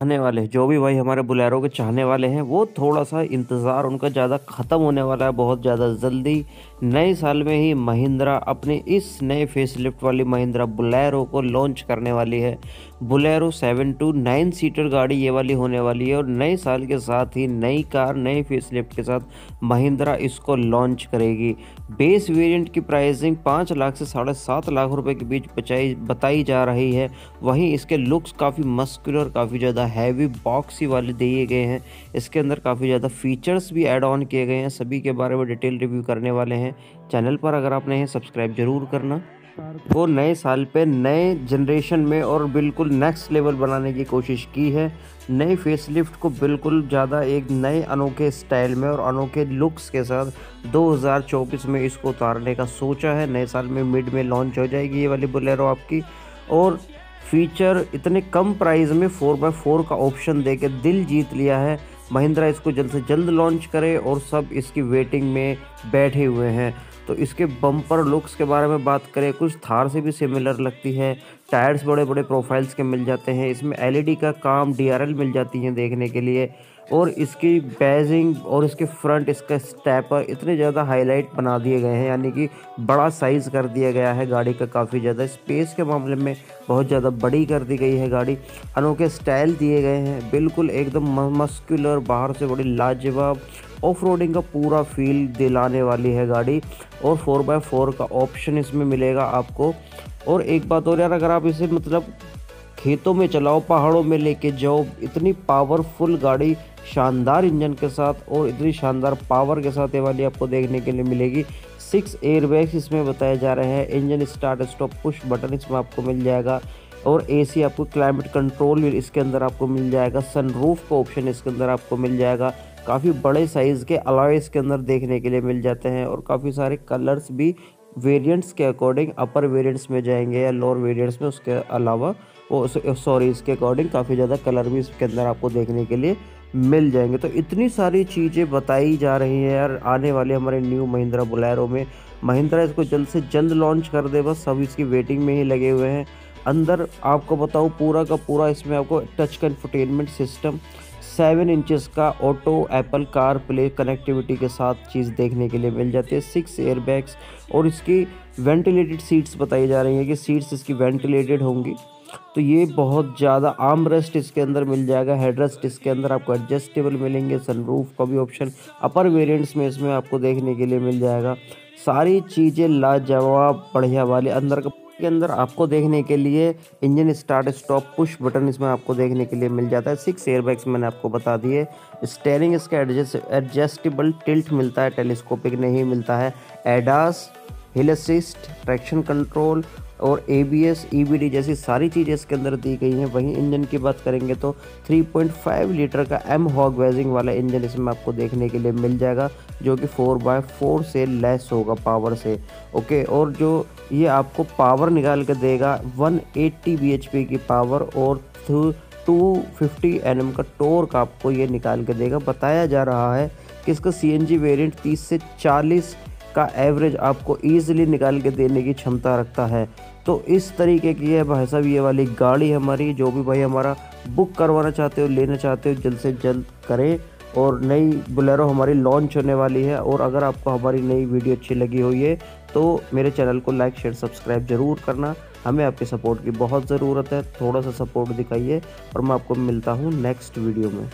चाहने वाले, जो भी भाई हमारे बोलेरो के चाहने वाले हैं, वो थोड़ा सा इंतज़ार उनका ज़्यादा ख़त्म होने वाला है बहुत ज़्यादा जल्दी। नए साल में ही महिंद्रा अपने इस नए फेसलिफ्ट वाली महिंद्रा बोलेरो को लॉन्च करने वाली है। बोलेरो 7-9 सीटर गाड़ी ये वाली होने वाली है और नए साल के साथ ही नई कार नए फेसलिफ्ट के साथ महिंद्रा इसको लॉन्च करेगी। बेस वेरिएंट की प्राइसिंग 5 लाख से 7.5 लाख रुपए के बीच बताई जा रही है। वहीं इसके लुक्स काफ़ी मस्कुलर, काफ़ी ज़्यादा हैवी, बॉक्सी वाले दिए गए हैं। इसके अंदर काफ़ी ज़्यादा फीचर्स भी ऐड ऑन किए गए हैं। सभी के बारे में डिटेल रिव्यू करने वाले हैं। चैनल पर अगर आप नए हैं सब्सक्राइब जरूर करना। वो नए साल पे नए जनरेशन में और बिल्कुल नेक्स्ट लेवल बनाने की कोशिश की है। नए फेसलिफ्ट को बिल्कुल ज़्यादा एक नए अनोखे स्टाइल में और अनोखे लुक्स के साथ 2024 में इसको उतारने का सोचा है। नए साल में मिड में लॉन्च हो जाएगी ये वाली बोलेरो आपकी। और फीचर इतने कम प्राइस में 4x4 का ऑप्शन देके दिल जीत लिया है। महिंद्रा इसको जल्द से जल्द लॉन्च करे और सब इसकी वेटिंग में बैठे हुए हैं। तो इसके बम्पर लुक्स के बारे में बात करें, कुछ थार से भी सिमिलर लगती है। टायर्स बड़े बड़े प्रोफाइल्स के मिल जाते हैं। इसमें एलईडी का काम, डीआरएल मिल जाती हैं देखने के लिए। और इसकी बैजिंग और इसके फ्रंट, इसका स्टेपर इतने ज़्यादा हाईलाइट बना दिए गए हैं, यानी कि बड़ा साइज़ कर दिया गया है गाड़ी का। काफ़ी ज़्यादा स्पेस के मामले में बहुत ज़्यादा बड़ी कर दी गई है गाड़ी। अनोखे स्टाइल दिए गए हैं, बिल्कुल एकदम मस्कुलर, बाहर से बड़ी लाजवाब, ऑफ रोडिंग का पूरा फील दिलाने वाली है गाड़ी। और 4x4 का ऑप्शन इसमें मिलेगा आपको। और एक बात और यार, अगर आप इसे मतलब खेतों में चलाओ, पहाड़ों में लेके जाओ, इतनी पावरफुल गाड़ी शानदार इंजन के साथ और इतनी शानदार पावर के साथ ये वाली आपको देखने के लिए मिलेगी। 6 एयरबैग्स इसमें बताए जा रहे हैं। Engine start stop push button इसमें आपको मिल जाएगा। और एसी आपको क्लाइमेट कंट्रोल भी इसके अंदर आपको मिल जाएगा। सनरूफ का ऑप्शन इसके अंदर आपको मिल जाएगा। काफ़ी बड़े साइज़ के अलॉयस के अंदर देखने के लिए मिल जाते हैं। और काफ़ी सारे कलर्स भी वेरिएंट्स के अकॉर्डिंग अपर वेरिएंट्स में जाएंगे या लोअर वेरिएंट्स में, उसके अलावा इसके अकॉर्डिंग काफ़ी ज़्यादा कलर भी इसके अंदर आपको देखने के लिए मिल जाएंगे। तो इतनी सारी चीज़ें बताई जा रही हैं यार आने वाले हमारे न्यू महिंद्रा बोलेरो में। महिंद्रा इसको जल्द से जल्द लॉन्च कर दे, बस सब इसकी वेटिंग में ही लगे हुए हैं। अंदर आपको बताऊँ, पूरा का पूरा इसमें आपको टच का इंफोटेनमेंट सिस्टम, 7 इंचेस का auto Apple car play connectivity के साथ चीज़ देखने के लिए मिल जाती है। 6 एयरबैग्स और इसकी वेंटिलेटेड सीट्स बताई जा रही हैं कि सीट्स इसकी वेंटिलेटेड होंगी। तो ये बहुत ज़्यादा आर्म रेस्ट इसके अंदर मिल जाएगा, हेडरेस्ट इसके अंदर आपको एडजस्टेबल मिलेंगे। सनरूफ का भी ऑप्शन अपर वेरिएंट्स में इसमें आपको देखने के लिए मिल जाएगा। सारी चीज़ें लाजवाब बढ़िया वाले। अंदर के अंदर आपको देखने के लिए engine start stop push button इसमें आपको देखने के लिए मिल जाता है। 6 एयरबैग्स मैंने आपको बता दिए। स्टेयरिंग इसका एडजस्टेबल टिल्ट मिलता है, टेलीस्कोपिक नहीं मिलता है। ADAS, hill assist, traction control और ABS, EBD जैसी सारी चीज़ें इसके अंदर दी गई हैं। वहीं इंजन की बात करेंगे तो 3.5 लीटर का M-Hog वेजिंग वाला इंजन इसमें आपको देखने के लिए मिल जाएगा, जो कि 4x4 से लेस होगा पावर से। ओके, और जो ये आपको पावर निकाल के देगा 180 bhp की पावर और 250 Nm का टॉर्क आपको ये निकाल के देगा। बताया जा रहा है कि इसका CNG वेरिएंट 30 से 40 का एवरेज आपको ईजिली निकाल के देने की क्षमता रखता है। तो इस तरीके की है भाई साहब ये वाली गाड़ी हमारी। जो भी भाई हमारा बुक करवाना चाहते हो, लेना चाहते हो, जल्द से जल्द करें। और नई बोलेरो हमारी लॉन्च होने वाली है। और अगर आपको हमारी नई वीडियो अच्छी लगी हो ये, तो मेरे चैनल को लाइक शेयर सब्सक्राइब ज़रूर करना। हमें आपके सपोर्ट की बहुत ज़रूरत है, थोड़ा सा सपोर्ट दिखाइए। और मैं आपको मिलता हूँ नेक्स्ट वीडियो में।